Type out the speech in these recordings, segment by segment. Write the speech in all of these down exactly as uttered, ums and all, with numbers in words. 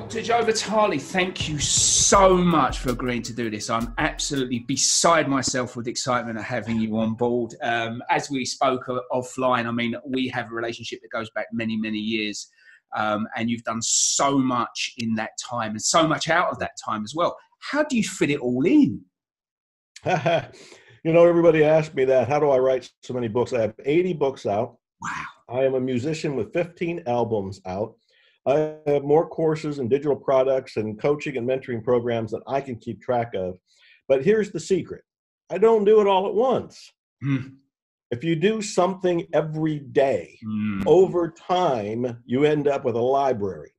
Doctor Joe Vitale, thank you so much for agreeing to do this. I'm absolutely beside myself with excitement at having you on board. Um, as we spoke offline, I mean, we have a relationship that goes back many, many years. Um, and you've done so much in that time and so much out of that time as well. How do you fit it all in? You know, everybody asked me that. How do I write so many books? I have eighty books out. Wow. I am a musician with fifteen albums out. I have more courses and digital products and coaching and mentoring programs that I can keep track of. But here's the secret. I don't do it all at once. Mm. If you do something every day, mm. over time, you end up with a library.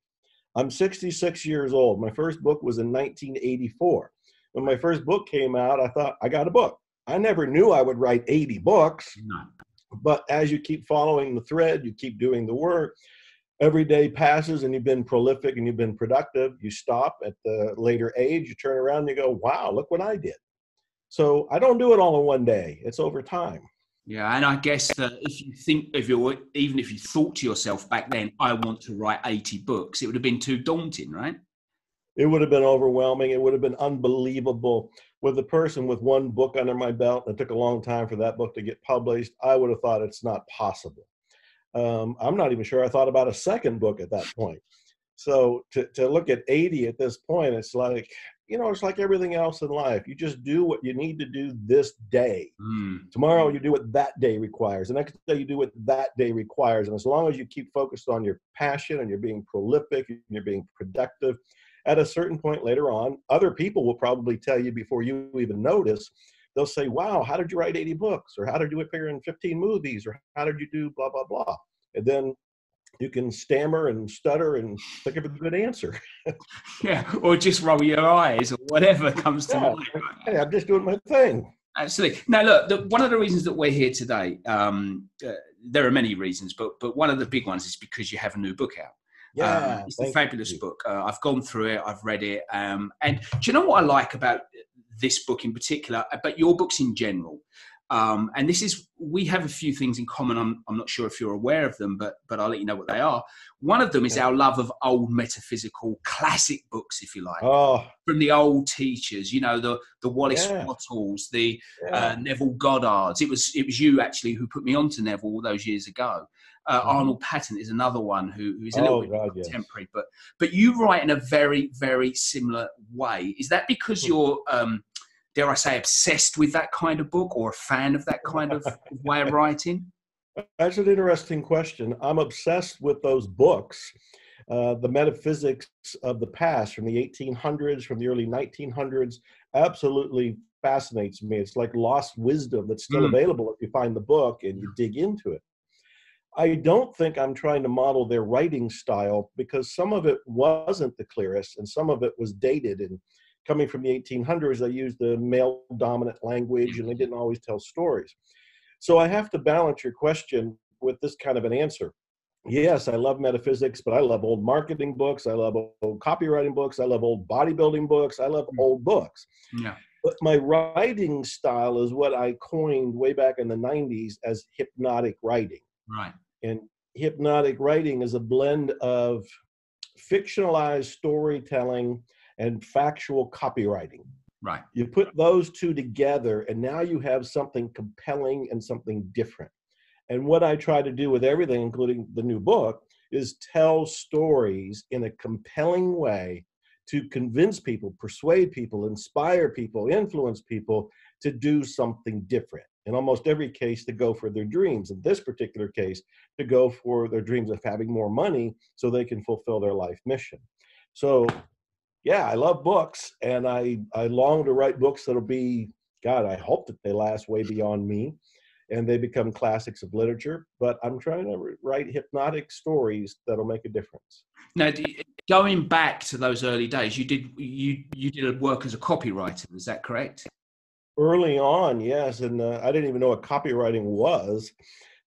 I'm sixty-six years old. My first book was in nineteen eighty-four. When my first book came out, I thought, I got a book. I never knew I would write eighty books. No. But as you keep following the thread, you keep doing the work. Every day passes and you've been prolific and you've been productive. You stop at the later age, you turn around and you go, wow, look what I did. So I don't do it all in one day. It's over time. Yeah. And I guess that if you think, if you're, even if you thought to yourself back then, I want to write eighty books, it would have been too daunting, right? It would have been overwhelming. It would have been unbelievable. With a person with one book under my belt, and it took a long time for that book to get published, I would have thought it's not possible. Um, I'm not even sure I thought about a second book at that point. So to, to look at eighty at this point, it's like, you know, it's like everything else in life. You just do what you need to do this day. Mm. Tomorrow you do what that day requires. The next day you do what that day requires. And as long as you keep focused on your passion and you're being prolific, and you're being productive, at a certain point later on, other people will probably tell you before you even notice. They'll say, wow, how did you write eighty books? Or how did you appear in fifteen movies? Or how did you do blah, blah, blah? And then you can stammer and stutter and think of a good answer. Yeah, or just roll your eyes or whatever comes to yeah, mind. Hey, I'm just doing my thing. Absolutely. Now, look, the, one of the reasons that we're here today, um, uh, there are many reasons, but, but one of the big ones is because you have a new book out. Yeah, um, it's a fabulous you. book. Uh, I've gone through it. I've read it. Um, and do you know what I like about this book in particular, but your books in general? Um, and this is, we have a few things in common. I'm, I'm not sure if you're aware of them, but, but I'll let you know what they are. One of them is our love of old metaphysical classic books, if you like, oh. from the old teachers, you know, the, the Wallace yeah. Wattles, the yeah. uh, Neville Goddards. It was, it was you actually who put me onto Neville all those years ago. Uh, Arnold Patton is another one who, who is a little oh, bit God, contemporary, yes. but but you write in a very, very similar way. Is that because you're, um, dare I say, obsessed with that kind of book or a fan of that kind of way of writing? That's an interesting question. I'm obsessed with those books, uh, the metaphysics of the past from the eighteen hundreds, from the early nineteen hundreds, absolutely fascinates me. It's like lost wisdom that's still mm. available if you find the book and you dig into it. I don't think I'm trying to model their writing style because some of it wasn't the clearest and some of it was dated. And coming from the eighteen hundreds, they used the male dominant language and they didn't always tell stories. So I have to balance your question with this kind of an answer. Yes, I love metaphysics, but I love old marketing books. I love old copywriting books. I love old bodybuilding books. I love old books. Yeah. But my writing style is what I coined way back in the nineties as hypnotic writing. Right. And hypnotic writing is a blend of fictionalized storytelling and factual copywriting. Right. You put those two together and now you have something compelling and something different. And what I try to do with everything, including the new book, is tell stories in a compelling way to convince people, persuade people, inspire people, influence people to do something different. In almost every case, to go for their dreams. In this particular case, to go for their dreams of having more money so they can fulfill their life mission. So, yeah, I love books, and I, I long to write books that'll be, God, I hope that they last way beyond me, and they become classics of literature. But I'm trying to write hypnotic stories that'll make a difference. Now, going back to those early days, you did you you did work as a copywriter. Is that correct? Early on, yes, and uh, I didn't even know what copywriting was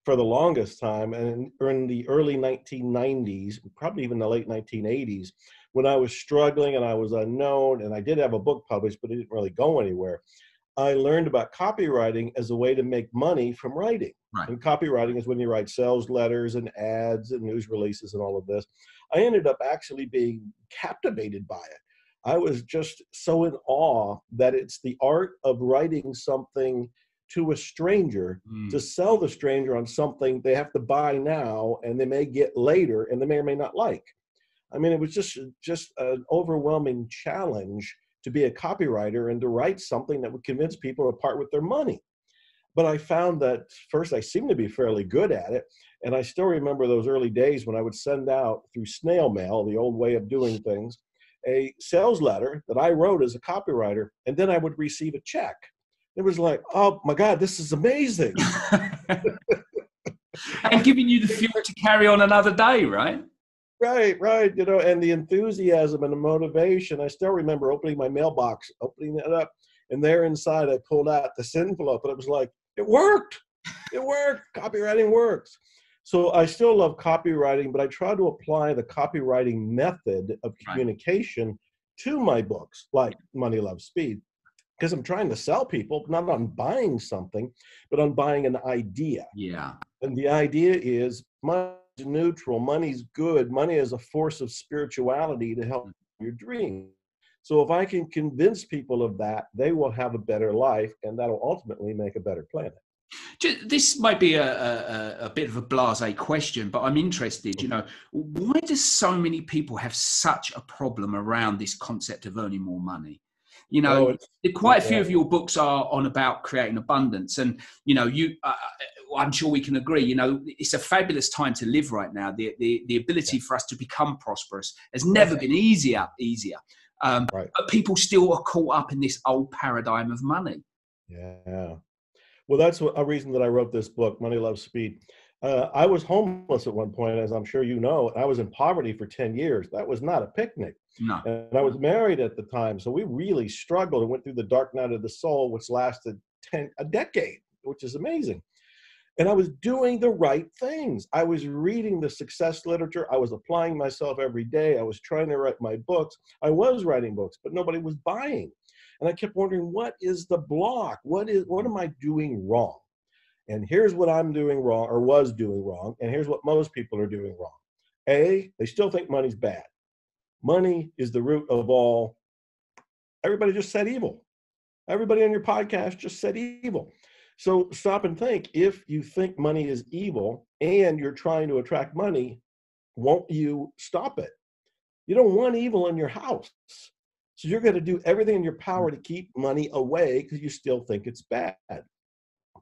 for the longest time. And in the early nineteen nineties, probably even the late nineteen eighties, when I was struggling and I was unknown, and I did have a book published, but it didn't really go anywhere, I learned about copywriting as a way to make money from writing. Right. And copywriting is when you write sales letters and ads and news releases and all of this. I ended up actually being captivated by it. I was just so in awe that it's the art of writing something to a stranger, mm. to sell the stranger on something they have to buy now and they may get later and they may or may not like. I mean, it was just, just an overwhelming challenge to be a copywriter and to write something that would convince people to part with their money. But I found that first, I seemed to be fairly good at it. And I still remember those early days when I would send out through snail mail, the old way of doing things, a sales letter that I wrote as a copywriter, and then I would receive a check. It was like, oh my God, this is amazing. And giving you the fuel to carry on another day, right? Right, right. You know, and the enthusiasm and the motivation. I still remember opening my mailbox, opening it up, and there inside I pulled out this envelope, and it was like, it worked. It worked. Copywriting works. So I still love copywriting, but I try to apply the copywriting method of communication right. to my books, like Money Loves Speed, because I'm trying to sell people, not on buying something, but on buying an idea. Yeah. And the idea is money's neutral, money's good, money is a force of spirituality to help your dream. So if I can convince people of that, they will have a better life, and that'll ultimately make a better planet. This might be a, a, a bit of a blasé question, but I'm interested, you know, why do so many people have such a problem around this concept of earning more money? You know, oh, quite a few of your books are on about creating abundance. And, you know, you, uh, I'm sure we can agree, you know, it's a fabulous time to live right now. The, the, the ability for us to become prosperous has never been easier, easier. Um, right. But people still are caught up in this old paradigm of money. Yeah. Well, that's a reason that I wrote this book, Money Loves Speed. Uh, I was homeless at one point, as I'm sure you know. I was in poverty for ten years. That was not a picnic. No. And I was married at the time, so we really struggled and went through the dark night of the soul, which lasted ten, a decade, which is amazing. And I was doing the right things. I was reading the success literature. I was applying myself every day. I was trying to write my books. I was writing books, but nobody was buying. And I kept wondering, what is the block? What is, what am I doing wrong? And here's what I'm doing wrong, or was doing wrong. And here's what most people are doing wrong. A, they still think money's bad. Money is the root of all. Everybody just said evil. Everybody on your podcast just said evil. So stop and think, if you think money is evil and you're trying to attract money, won't you stop it? You don't want evil in your house. So you're going to do everything in your power to keep money away because you still think it's bad.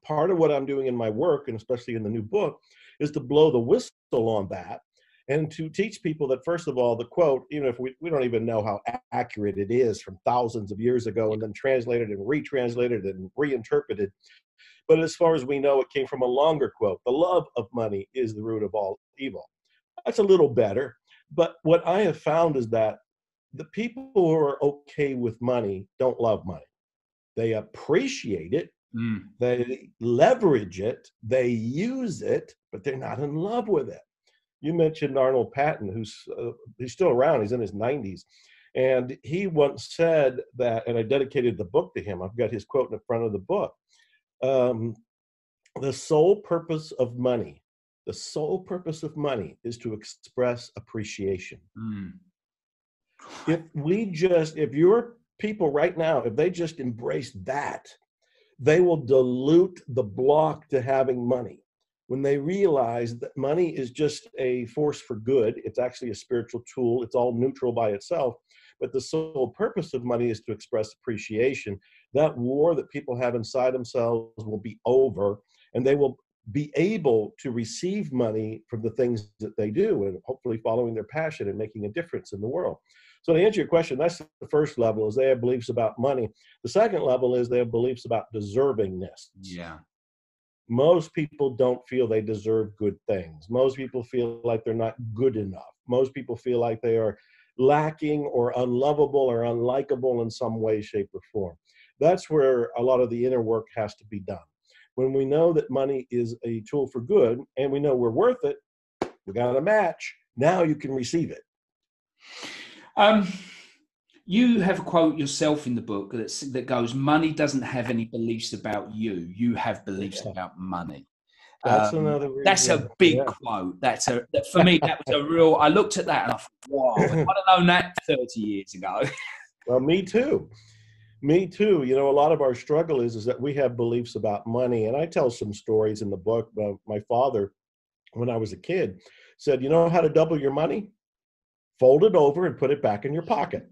Part of what I'm doing in my work, and especially in the new book, is to blow the whistle on that and to teach people that, first of all, the quote, even if we, we don't even know how accurate it is from thousands of years ago and then translated and retranslated and reinterpreted. But as far as we know, it came from a longer quote. The love of money is the root of all evil. That's a little better. But what I have found is that the people who are okay with money don't love money. They appreciate it, mm. they leverage it, they use it, but they're not in love with it. You mentioned Arnold Patton, who's uh, he's still around, he's in his nineties. And he once said that, and I dedicated the book to him, I've got his quote in the front of the book, um, the sole purpose of money, the sole purpose of money is to express appreciation. Mm. If we just, if your people right now, if they just embrace that, they will dilute the block to having money. When they realize that money is just a force for good, it's actually a spiritual tool, it's all neutral by itself, but the sole purpose of money is to express appreciation, that war that people have inside themselves will be over, and they will be able to receive money from the things that they do and hopefully following their passion and making a difference in the world. So to answer your question, that's the first level is they have beliefs about money. The second level is they have beliefs about deservingness. Yeah. Most people don't feel they deserve good things. Most people feel like they're not good enough. Most people feel like they are lacking or unlovable or unlikable in some way, shape, or form. That's where a lot of the inner work has to be done. When we know that money is a tool for good and we know we're worth it, we got a match, now you can receive it. Um, you have a quote yourself in the book that's, that goes, money doesn't have any beliefs about you, you have beliefs yeah. about money. That's um, another reason. That's a big yeah. quote. That's a that, for me. That was a real. I looked at that and I thought, wow, I'd have known that thirty years ago. Well, me too. Me too. You know, a lot of our struggle is is that we have beliefs about money, and I tell some stories in the book. My, my father, when I was a kid, said, "You know how to double your money? Fold it over and put it back in your pocket."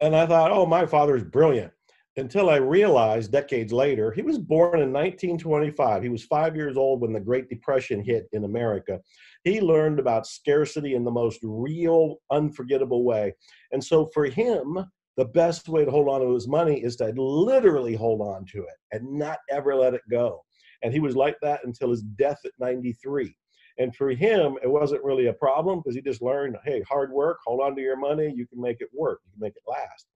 And I thought, "Oh, my father's brilliant." Until I realized decades later, he was born in nineteen twenty-five. He was five years old when the Great Depression hit in America. He learned about scarcity in the most real, unforgettable way. And so for him, the best way to hold on to his money is to literally hold on to it and not ever let it go. And he was like that until his death at ninety-three. And for him, it wasn't really a problem because he just learned, hey, hard work, hold on to your money, you can make it work, you can make it last.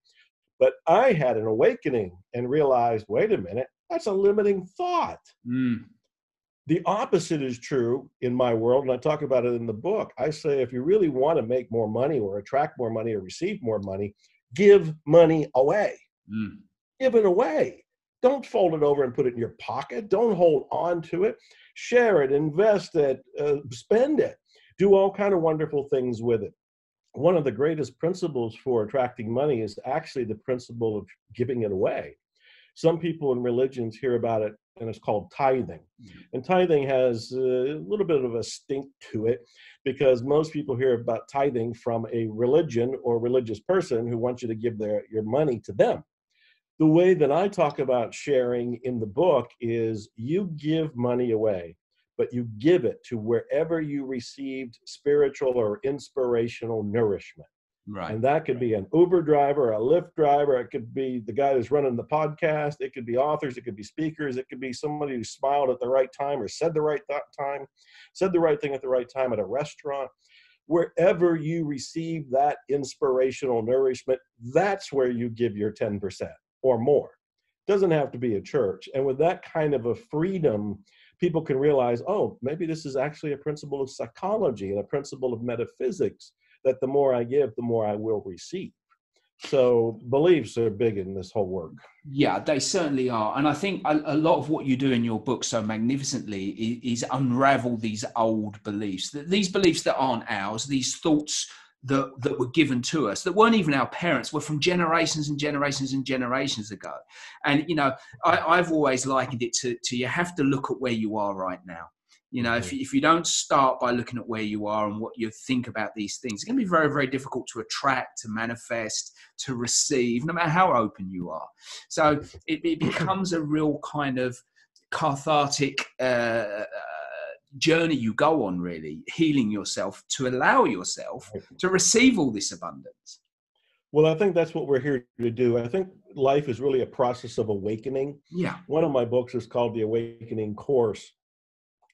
But I had an awakening and realized, wait a minute, that's a limiting thought. Mm. The opposite is true in my world, and I talk about it in the book. I say, if you really want to make more money or attract more money or receive more money, give money away. Mm. Give it away. Don't fold it over and put it in your pocket. Don't hold on to it. Share it, invest it, uh, spend it. Do all kind of wonderful things with it. One of the greatest principles for attracting money is actually the principle of giving it away. Some people in religions hear about it, and it's called tithing. And tithing has a little bit of a stink to it because most people hear about tithing from a religion or religious person who wants you to give their, your money to them. The way that I talk about sharing in the book is you give money away, but you give it to wherever you received spiritual or inspirational nourishment. Right. And that could be an Uber driver, a Lyft driver. It could be the guy who's running the podcast. It could be authors. It could be speakers. It could be somebody who smiled at the right time or said the right th- time, said the right thing at the right time at a restaurant. Wherever you receive that inspirational nourishment, that's where you give your ten percent or more. Doesn't have to be a church. And with that kind of a freedom, people can realize, oh, maybe this is actually a principle of psychology and a principle of metaphysics that the more I give, the more I will receive. So beliefs are big in this whole work. Yeah, they certainly are. And I think a, a lot of what you do in your book so magnificently is, is unravel these old beliefs, these beliefs that aren't ours, these thoughts that, that were given to us, that weren't even our parents, were from generations and generations and generations ago. And, you know, I, I've always likened it to, to you have to look at where you are right now. You know, if, if you don't start by looking at where you are and what you think about these things, it's going to be very, very difficult to attract, to manifest, to receive, no matter how open you are. So it, it becomes a real kind of cathartic uh journey you go on, really healing yourself to allow yourself to receive all this abundance. Well, I think that's what we're here to do. I think life is really a process of awakening. Yeah. One of my books is called The Awakening Course.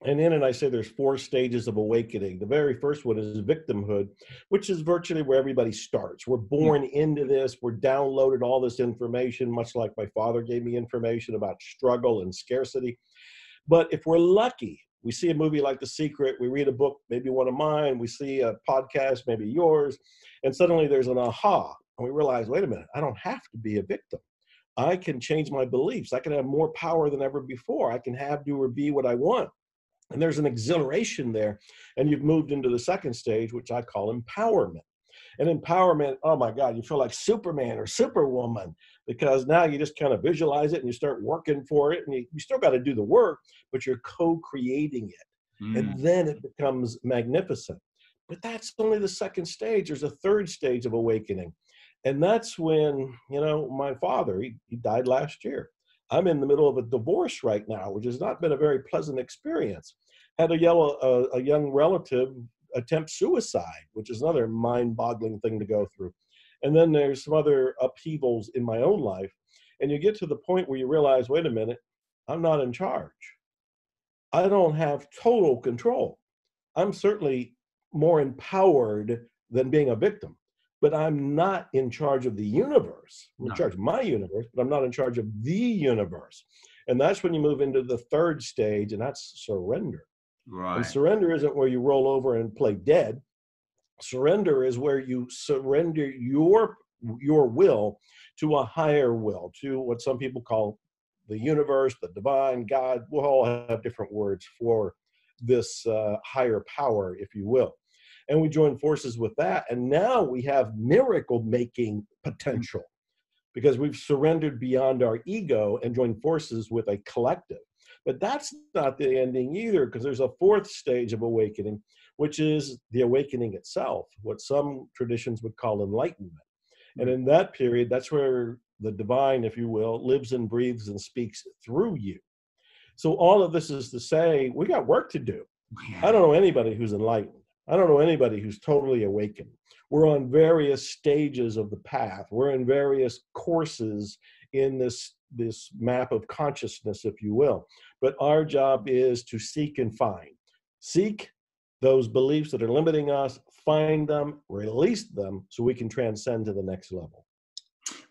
And in it, I say there's four stages of awakening. The very first one is victimhood, which is virtually where everybody starts. We're born yeah. into this. We're downloaded all this information, much like my father gave me information about struggle and scarcity. But if we're lucky, we see a movie like The Secret, we read a book, maybe one of mine, we see a podcast, maybe yours, and suddenly there's an aha, and we realize, wait a minute, I don't have to be a victim. I can change my beliefs. I can have more power than ever before. I can have, do, or be what I want. And there's an exhilaration there, and you've moved into the second stage, which I call empowerment. And empowerment, oh my God, you feel like Superman or Superwoman, because now you just kind of visualize it and you start working for it, and you, you still got to do the work, but you're co-creating it. Mm. And then it becomes magnificent. But that's only the second stage. There's a third stage of awakening. And that's when, you know, my father, he, he died last year. I'm in the middle of a divorce right now, which has not been a very pleasant experience. Had a, yellow, uh, a young relative attempt suicide, which is another mind-boggling thing to go through. And then there's some other upheavals in my own life. And you get to the point where you realize, wait a minute, I'm not in charge. I don't have total control. I'm certainly more empowered than being a victim, but I'm not in charge of the universe. I'm in charge of my universe, but I'm not in charge of the universe. And that's when you move into the third stage, and that's surrender. Right. And surrender isn't where you roll over and play dead. Surrender is where you surrender your your will to a higher will, to what some people call the universe, the divine, God, we'll all have different words for this uh, higher power, if you will. And we join forces with that. And now we have miracle-making potential because we've surrendered beyond our ego and joined forces with a collective. But that's not the ending either, because there's a fourth stage of awakening, which is the awakening itself, what some traditions would call enlightenment. And in that period, that's where the divine, if you will, lives and breathes and speaks through you. So all of this is to say, we got work to do. I don't know anybody who's enlightened. I don't know anybody who's totally awakened. We're on various stages of the path. We're in various courses in this, this map of consciousness, if you will. But our job is to seek and find. Seek those beliefs that are limiting us, find them, release them, so we can transcend to the next level.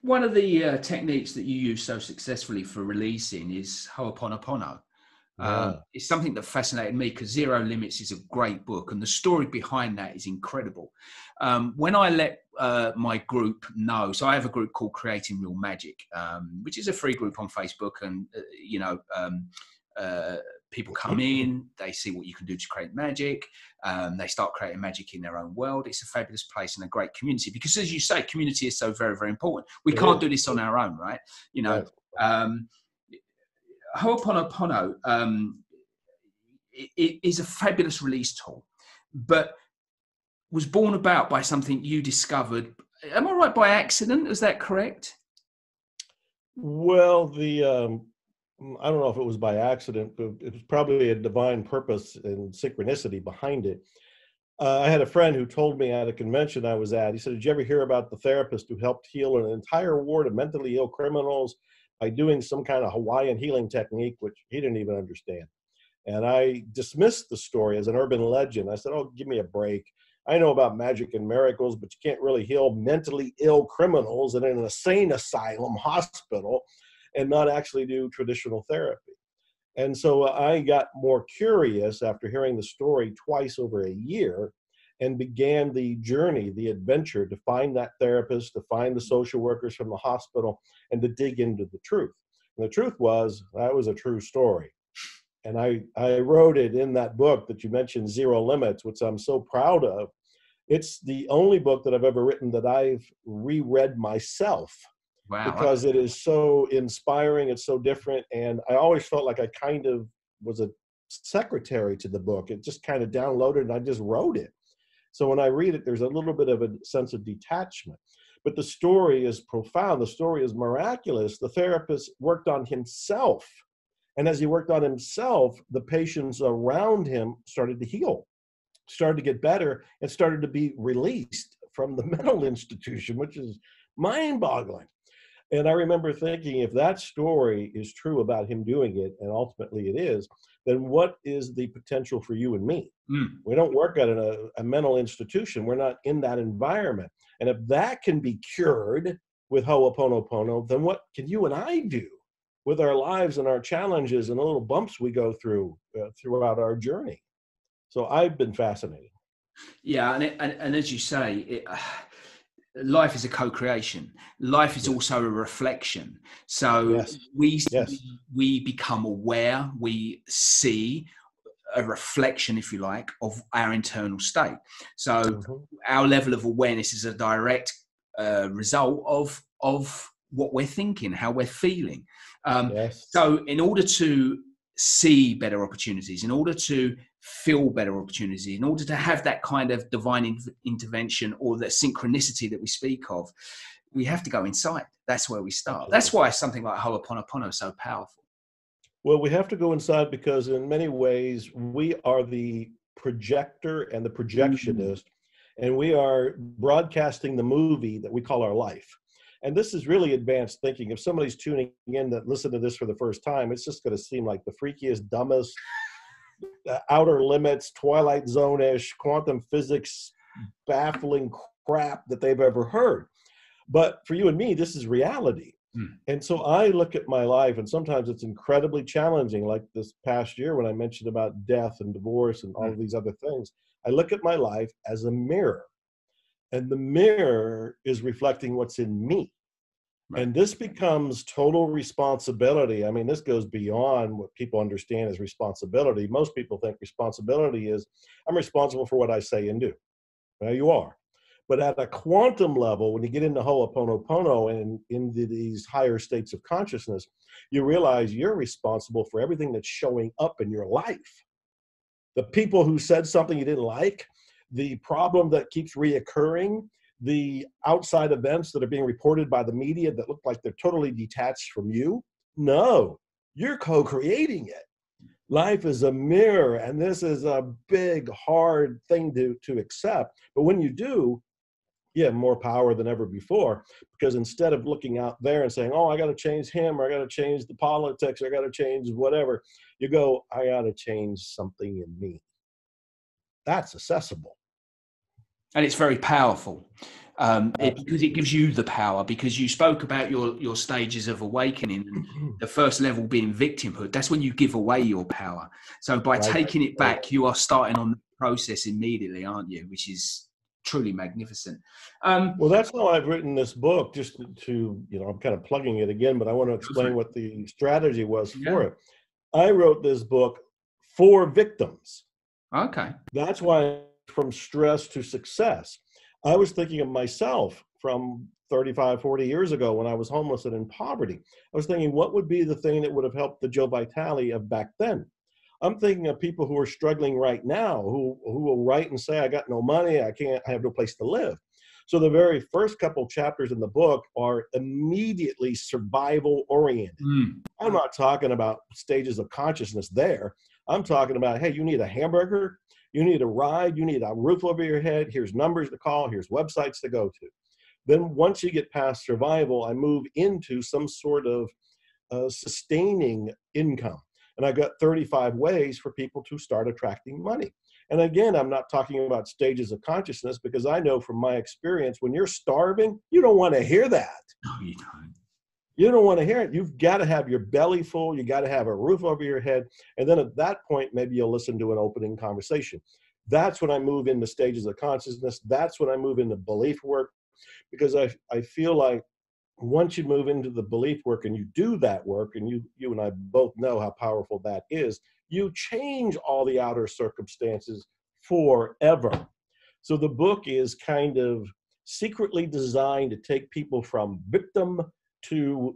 One of the uh, techniques that you use so successfully for releasing is Ho'oponopono. Uh, yeah. It's something that fascinated me because Zero Limits is a great book, and the story behind that is incredible. Um, when I let uh, my group know, so I have a group called Creating Real Magic, um, which is a free group on Facebook, and uh, you know, um, uh, people come in, they see what you can do to create magic, um, they start creating magic in their own world. It's a fabulous place and a great community because, as you say, community is so very, very important. We yeah. can't do this on our own, right? You know. Yeah. Um, Ho'oponopono um, it is a fabulous release tool, but was born about by something you discovered. Am I right? By accident? Is that correct? Well, the um, I don't know if it was by accident, but it was probably a divine purpose and synchronicity behind it. Uh, I had a friend who told me at a convention I was at, he said, "Did you ever hear about the therapist who helped heal an entire ward of mentally ill criminals by doing some kind of Hawaiian healing technique," which he didn't even understand. And I dismissed the story as an urban legend. I said, "Oh, give me a break. I know about magic and miracles, but you can't really heal mentally ill criminals in an insane asylum hospital and not actually do traditional therapy." And so I got more curious after hearing the story twice over a year and began the journey, the adventure, to find that therapist, to find the social workers from the hospital, and to dig into the truth. And the truth was, that was a true story. And I, I wrote it in that book that you mentioned, Zero Limits, which I'm so proud of. It's the only book that I've ever written that I've reread myself. Wow. Because it is so inspiring, it's so different, and I always felt like I kind of was a secretary to the book. It just kind of downloaded and I just wrote it. So when I read it, there's a little bit of a sense of detachment. But the story is profound. The story is miraculous. The therapist worked on himself. And as he worked on himself, the patients around him started to heal, started to get better, and started to be released from the mental institution, which is mind-boggling. And I remember thinking, if that story is true about him doing it, and ultimately it is, then what is the potential for you and me? Mm. We don't work at a, a mental institution. We're not in that environment. And if that can be cured with Ho'oponopono, then what can you and I do with our lives and our challenges and the little bumps we go through uh, throughout our journey? So I've been fascinated. Yeah, and, it, and, and as you say, it, uh... life is a co-creation. Life is also a reflection. So yes. we yes. we become aware, we see a reflection, if you like, of our internal state. So mm-hmm. our level of awareness is a direct uh, result of of what we're thinking, how we're feeling. Um, yes. So in order to see better opportunities, in order to feel better opportunity, in order to have that kind of divine in intervention or the synchronicity that we speak of, we have to go inside. That's where we start. That's why something like Ho'oponopono is so powerful. Well, we have to go inside because in many ways we are the projector and the projectionist, mm-hmm. and we are broadcasting the movie that we call our life. And this is really advanced thinking. If somebody's tuning in that listen to this for the first time, it's just going to seem like the freakiest, dumbest, outer limits, Twilight Zone-ish, quantum physics, baffling crap that they've ever heard. But for you and me, this is reality. Mm. And so I look at my life, and sometimes it's incredibly challenging, like this past year when I mentioned about death and divorce and all mm. of these other things. I look at my life as a mirror. And the mirror is reflecting what's in me. Right. And this becomes total responsibility. I mean, this goes beyond what people understand as responsibility. Most people think responsibility is, I'm responsible for what I say and do. Well, you are. But at a quantum level, when you get into Ho'oponopono and into these higher states of consciousness, you realize you're responsible for everything that's showing up in your life. The people who said something you didn't like, the problem that keeps reoccurring, the outside events that are being reported by the media that look like they're totally detached from you. No, you're co-creating it. Life is a mirror, and this is a big, hard thing to, to accept. But when you do, you have more power than ever before, because instead of looking out there and saying, oh, I got to change him, or I got to change the politics, or I got to change whatever, you go, I got to change something in me. That's accessible. And it's very powerful um, it, because it gives you the power, because you spoke about your, your stages of awakening, and the first level being victimhood. That's when you give away your power. So by right. taking it back, you are starting on the process immediately, aren't you? Which is truly magnificent. Um, well, that's how I've written this book, just to, you know, I'm kind of plugging it again, but I want to explain what the strategy was yeah. for it. I wrote this book for victims. Okay. That's why from stress to success. I was thinking of myself from thirty-five, forty years ago when I was homeless and in poverty. I was thinking, what would be the thing that would have helped the Joe Vitale of back then? I'm thinking of people who are struggling right now, who, who will write and say, I got no money, I can't, I have no place to live. So the very first couple chapters in the book are immediately survival oriented. Mm. I'm not talking about stages of consciousness there. I'm talking about, hey, you need a hamburger, you need a ride, you need a roof over your head, here's numbers to call, here's websites to go to. Then once you get past survival, I move into some sort of uh, sustaining income. And I've got thirty-five ways for people to start attracting money. And again, I'm not talking about stages of consciousness, because I know from my experience, when you're starving, you don't want to hear that. No, you don't. You don't want to hear it. You've got to have your belly full. You got to have a roof over your head. And then at that point, maybe you'll listen to an opening conversation. That's when I move into stages of consciousness. That's when I move into belief work, because I, I feel like once you move into the belief work and you do that work, and you, you and I both know how powerful that is, you change all the outer circumstances forever. So the book is kind of secretly designed to take people from victim to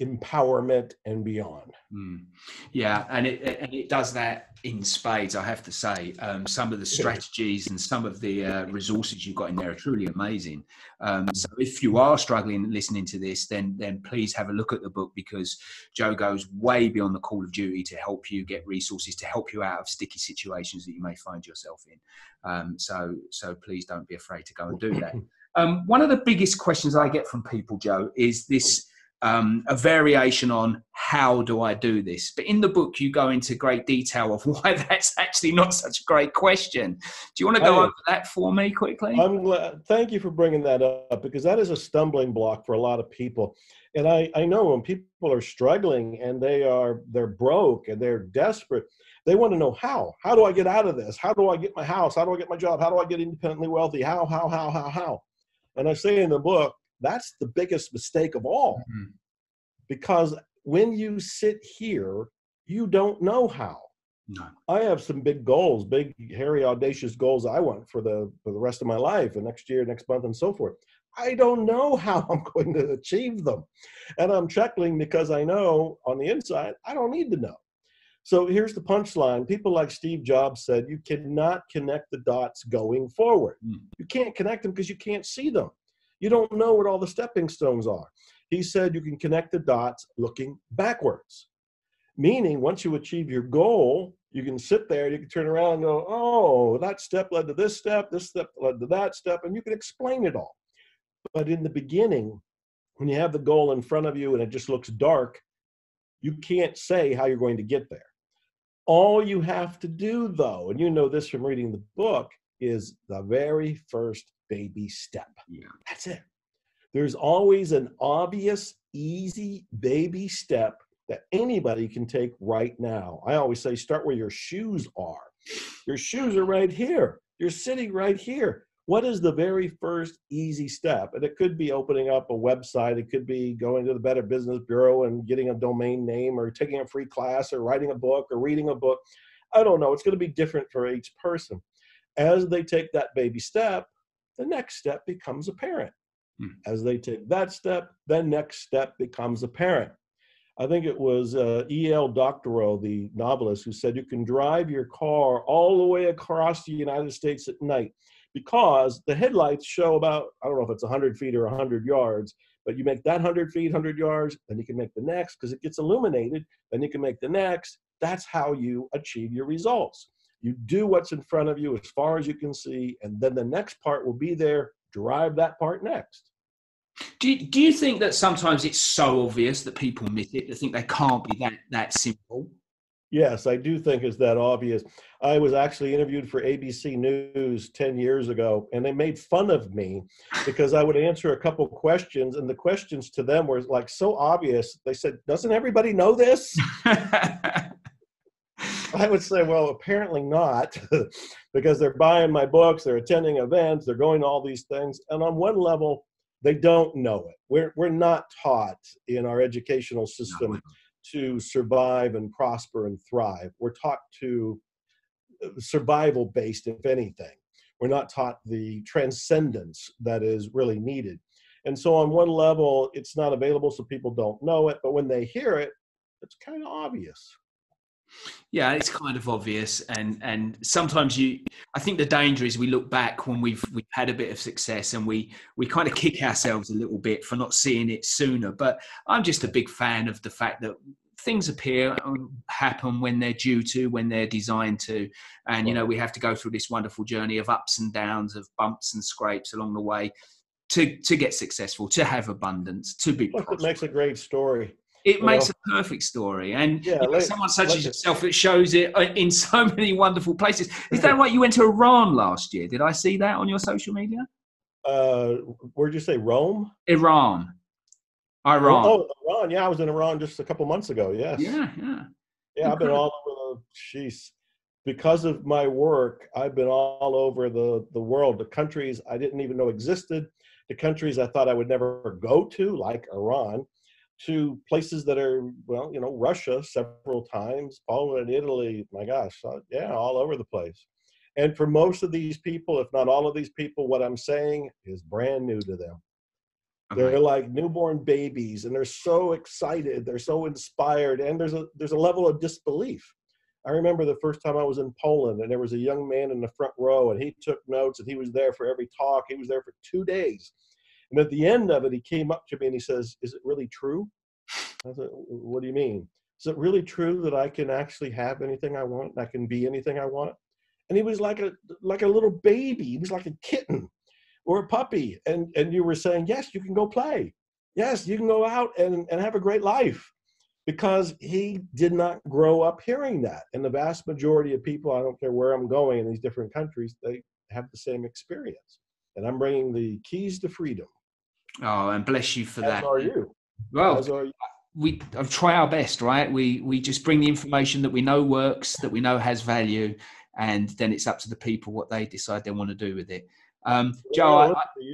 empowerment and beyond. Mm. Yeah, and it and it does that in spades, I have to say. Um, some of the strategies and some of the uh, resources you've got in there are truly amazing. Um, so if you are struggling listening to this, then then please have a look at the book, because Joe goes way beyond the call of duty to help you get resources to help you out of sticky situations that you may find yourself in. Um, so so please don't be afraid to go and do that. Um, one of the biggest questions I get from people, Joe, is this um, a variation on how do I do this? But in the book, you go into great detail of why that's actually not such a great question. Do you want to go hey, over that for me quickly? I'm glad. Thank you for bringing that up, because that is a stumbling block for a lot of people. And I, I know when people are struggling and they are, they're broke and they're desperate, they want to know how. How do I get out of this? How do I get my house? How do I get my job? How do I get independently wealthy? How, how, how, how, how? And I say in the book, that's the biggest mistake of all, mm-hmm. because when you sit here, you don't know how. No. I have some big goals, big, hairy, audacious goals I want for the, for the rest of my life, and next year, next month, and so forth. I don't know how I'm going to achieve them. And I'm chuckling because I know on the inside, I don't need to know. So here's the punchline. People like Steve Jobs said, you cannot connect the dots going forward. Mm. You can't connect them because you can't see them. You don't know what all the stepping stones are. He said you can connect the dots looking backwards, meaning once you achieve your goal, you can sit there, you can turn around and go, oh, that step led to this step, this step led to that step, and you can explain it all. But in the beginning, when you have the goal in front of you and it just looks dark, you can't say how you're going to get there. All you have to do, though, and you know this from reading the book, is the very first baby step. Yeah. That's it. There's always an obvious, easy baby step that anybody can take right now. I always say, start where your shoes are. Your shoes are right here. You're sitting right here. what is the very first easy step? And it could be opening up a website. It could be going to the Better Business Bureau and getting a domain name, or taking a free class, or writing a book, or reading a book. I don't know. It's going to be different for each person. As they take that baby step, the next step becomes apparent. As they take that step, the next step becomes apparent. I think it was uh, E L Doctorow, the novelist, who said, you can drive your car all the way across the United States at night because the headlights show about, I don't know if it's one hundred feet or one hundred yards, but you make that one hundred feet, one hundred yards, then you can make the next because it gets illuminated, then you can make the next. That's how you achieve your results. You do what's in front of you as far as you can see, and then the next part will be there. Drive that part next. Do you, do you think that sometimes it's so obvious that people miss it? They think they can't be that, that simple? Yes, I do think it's that obvious. I was actually interviewed for A B C News ten years ago, and they made fun of me because I would answer a couple questions, and the questions to them were like so obvious. They said, doesn't everybody know this? I would say, well, apparently not, because they're buying my books, they're attending events, they're going to all these things. And on one level, they don't know it. We're, we're not taught in our educational system to survive and prosper and thrive. We're taught to survival-based, if anything. We're not taught the transcendence that is really needed. And so on one level, it's not available, so people don't know it. But when they hear it, it's kind of obvious. Yeah, it's kind of obvious, and and sometimes you. I think the danger is we look back when we've we've had a bit of success, and we we kind of kick ourselves a little bit for not seeing it sooner. But I'm just a big fan of the fact that things appear and happen when they're due to, when they're designed to, and you know we have to go through this wonderful journey of ups and downs, of bumps and scrapes along the way, to to get successful, to have abundance, to be. Look, it makes a great story. It makes well, a perfect story. And yeah, you know, let, someone such as yourself that shows it in so many wonderful places. Is that right? You went to Iran last year. Did I see that on your social media? Uh, where did you say? Rome? Iran. Iran. Oh, oh, Iran. Yeah, I was in Iran just a couple months ago. Yes. Yeah, yeah. Yeah, incredible. I've been all over the, jeez. Because of my work, I've been all over the, the world, the countries I didn't even know existed, the countries I thought I would never go to, like Iran. To places that are, well, you know, Russia several times, Poland, Italy, my gosh, yeah, all over the place. And for most of these people, if not all of these people, what I'm saying is brand new to them. Okay. They're like newborn babies, and they're so excited, they're so inspired, and there's a there's a level of disbelief. I remember the first time I was in Poland, and there was a young man in the front row, and he took notes, and he was there for every talk. He was there for two days. And at the end of it, he came up to me and he says, is it really true? I said, what do you mean? Is it really true that I can actually have anything I want, and I can be anything I want? And he was like a like a little baby. He was like a kitten or a puppy. And, and you were saying, yes, you can go play. Yes, you can go out and, and have a great life. Because he did not grow up hearing that. And the vast majority of people, I don't care where I'm going in these different countries, they have the same experience. And I'm bringing the keys to freedom. Oh, and bless you for As that. Are you? Well, As are you. we I've try our best, right? We we just bring the information that we know works, that we know has value, and then it's up to the people what they decide they want to do with it. Um, Joe,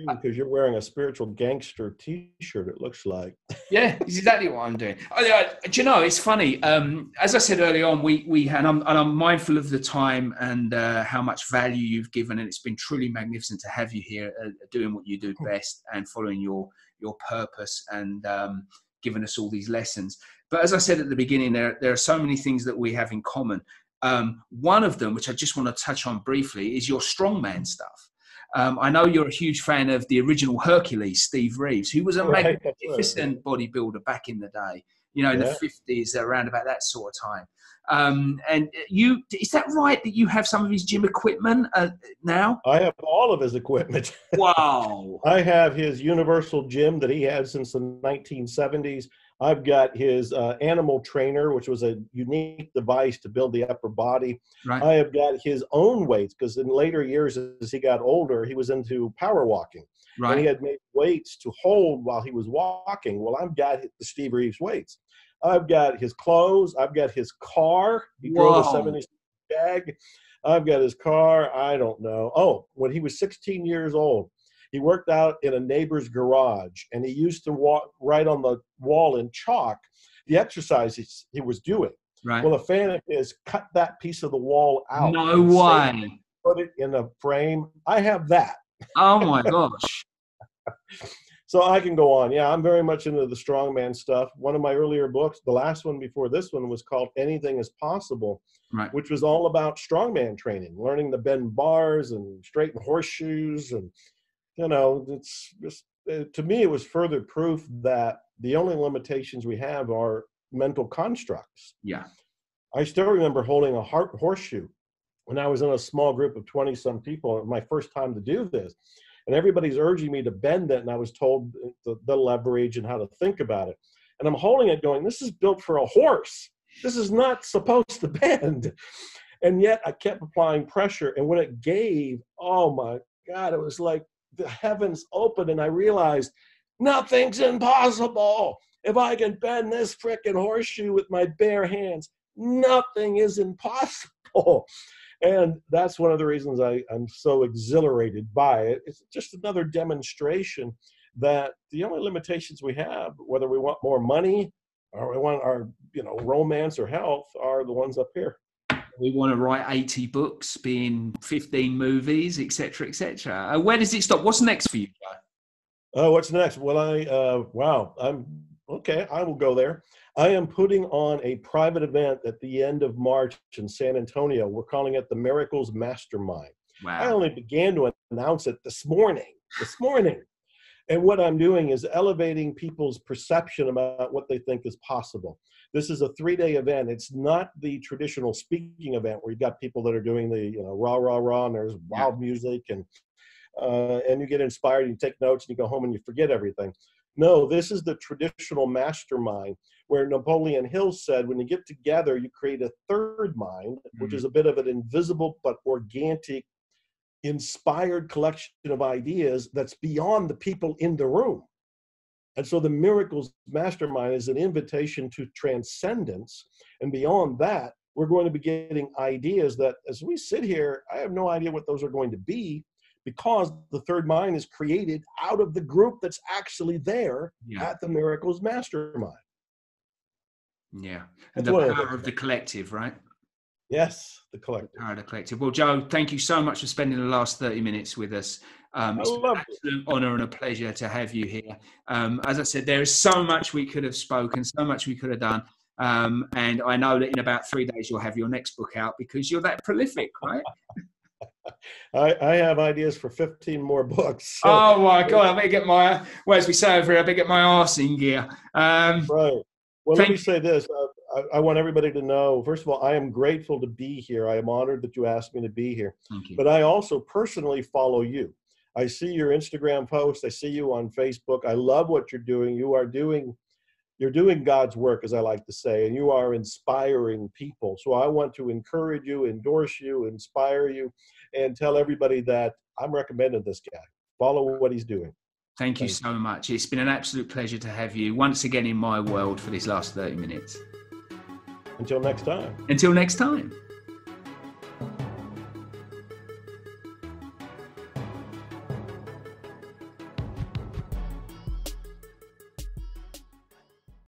because you, you're wearing a spiritual gangster T-shirt, it looks like. Yeah, it's exactly what I'm doing. I, I, do you know? It's funny. Um, as I said earlier on, we we and I'm and I'm mindful of the time and uh, how much value you've given, and it's been truly magnificent to have you here, uh, doing what you do best and following your your purpose and um, giving us all these lessons. But as I said at the beginning, there there are so many things that we have in common. Um, one of them, which I just want to touch on briefly, is your strongman stuff. Um, I know you're a huge fan of the original Hercules, Steve Reeves, who was a right. magnificent bodybuilder back in the day, you know, in yeah. the fifties, around about that sort of time. Um, and you, is that right that you have some of his gym equipment uh, now? I have all of his equipment. Wow. I have his universal gym that he had since the nineteen seventies. I've got his uh, animal trainer, which was a unique device to build the upper body. Right. I have got his own weights, because in later years, as he got older, he was into power walking. Right. And he had made weights to hold while he was walking. Well, I've got the Steve Reeves weights. I've got his clothes. I've got his car. He Whoa. drove a 'seventy-six bag. I've got his car. I don't know. Oh, when he was sixteen years old, he worked out in a neighbor's garage, and he used to walk, write on the wall in chalk the exercises he was doing. Right. Well, a fan of his cut that piece of the wall out. No way. Put it in a frame. I have that. Oh, my gosh. So I can go on. Yeah, I'm very much into the strongman stuff. One of my earlier books, the last one before this one, was called Anything Is Possible, right, which was all about strongman training, learning to bend bars and straighten horseshoes. And, you know, it's just, uh, to me, it was further proof that the only limitations we have are mental constructs. Yeah. I still remember holding a heart horseshoe when I was in a small group of twenty some people, my first time to do this. And everybody's urging me to bend it, and I was told the, the leverage and how to think about it. And I'm holding it going, this is built for a horse. This is not supposed to bend. And yet I kept applying pressure. And when it gave, oh, my God, it was like the heavens opened, and I realized nothing's impossible. If I can bend this frickin' horseshoe with my bare hands, nothing is impossible. And that's one of the reasons I, I'm so exhilarated by it. It's just another demonstration that the only limitations we have, whether we want more money or we want our, you know, romance or health, are the ones up here. We want to write eighty books, be in fifteen movies, et cetera, et cetera. Where does it stop? What's next for you, Joe? Uh, what's next? Well, I, uh, wow, I'm, okay, I will go there. I am putting on a private event at the end of March in San Antonio. We're calling it the Miracles Mastermind. Wow. I only began to announce it this morning, this morning. And what I'm doing is elevating people's perception about what they think is possible. This is a three-day event. It's not the traditional speaking event where you've got people that are doing the, you know, rah, rah, rah, and there's wild music, and, uh, and you get inspired, and you take notes, and you go home, and you forget everything. No, this is the traditional mastermind where Napoleon Hill said, when you get together, you create a third mind, which mm-hmm. is a bit of an invisible but organic, inspired collection of ideas that's beyond the people in the room. And so the Miracles Mastermind is an invitation to transcendence. And beyond that, we're going to be getting ideas that, as we sit here, I have no idea what those are going to be, because the third mind is created out of the group that's actually there yeah. at the Miracles Mastermind. Yeah. And that's the power of the collective, right? Yes, the collective. The power of the collective. Well, Joe, thank you so much for spending the last thirty minutes with us. Um, it's an absolute honor and a pleasure to have you here. Um, as I said, there is so much we could have spoken, so much we could have done. Um, and I know that in about three days, you'll have your next book out because you're that prolific, right? I, I have ideas for fifteen more books. So. Oh my God! I better get my, well, as we say over here, I better get my arse in gear. Um, right. Well, let me say this. I, I want everybody to know, first of all, I am grateful to be here. I am honored that you asked me to be here. Thank you. But I also personally follow you. I see your Instagram posts. I see you on Facebook. I love what you're doing. You are doing, you're doing God's work, as I like to say, and you are inspiring people. So I want to encourage you, endorse you, inspire you, and tell everybody that I'm recommending this guy. Follow what he's doing. Thank you so much. It's been an absolute pleasure to have you once again in my world for these last thirty minutes. Until next time. Until next time.